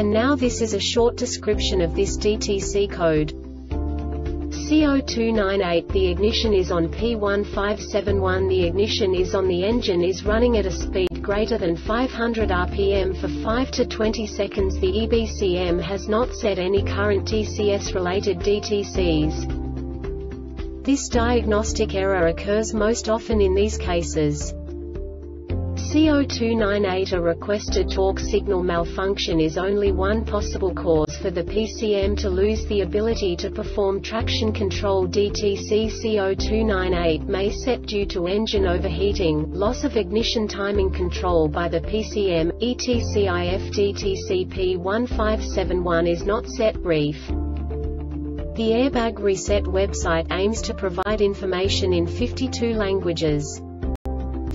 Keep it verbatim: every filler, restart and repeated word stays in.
And now this is a short description of this D T C code. C zero two nine eight The ignition is on, P one five seven one The ignition is on, the engine is running at a speed greater than five hundred R P M for five to twenty seconds. The E B C M has not set any current T C S related D T Cs. This diagnostic error occurs most often in these cases. C zero two nine eight A requested torque signal malfunction is only one possible cause for the P C M to lose the ability to perform traction control. D T C C zero two nine eight may set due to engine overheating, loss of ignition, timing control by the P C M, E T C. If D T C P one five seven one is not set, brief. The Airbag Reset website aims to provide information in fifty-two languages.